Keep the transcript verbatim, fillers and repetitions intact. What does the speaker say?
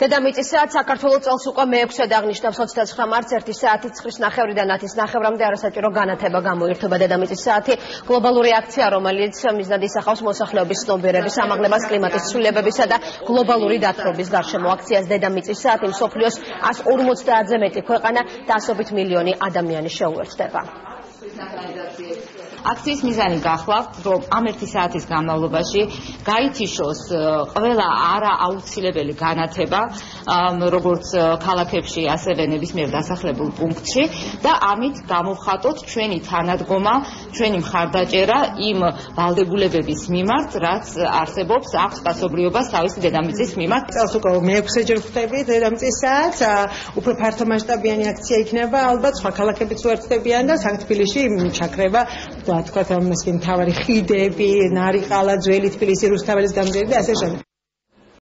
დედამიწისა საქართველოს წელს უკვე მეექვსე დაღნიშნავს ოცდაცხრამარს ერთი საათი ცხრილ ნახევრიდან ათის ნახევრამდე არასაჭირო განათება გამოირთება დედამიწის საათი გლობალური აქცია რომელიც მიზნად ისახავს მოსახლეობის ცნობიერების ამაღლებას კლიმატის ცვლილებებისა და გლობალური დათბობის გარშემო აქციას დედამიწის საათი მსოფლიოს εκατ ორმოცდაათზე მეტი ქვეყანა და ასობით მილიონი ადამიანი შეუერთდება აქციის მიზანი გახლავთ, რომ ამ ერთი საათის განმავლობაში გაითიშოს ყველა არააუცილებელი განათება, როგორც ქალაქებში, ასევე ნებისმიერ დასახლებულ პუნქტში და ამით გამოვხატოთ ჩვენი თანადგომა, ჩვენი მხარდაჭერა იმ ვალდებულებების მიმართ, რაც არსებობს აქვს პასუხისმგებლობა თავისი დედამიწის მიმართ. წელს უკვე მეექვსე ჯერ ხვდებით დედამიწის საათს, უფრო ფართომასშტაბიანი აქცია იქნება, ალბათ სხვა ქალაქებიც უერთდებიან და სანქტ თბილისში ჩაქრება That's what I'm asking. Tower, he did be. Nari, Kala, Zueli, Tbilisi, Rustavelis, Gamzevi. That's it.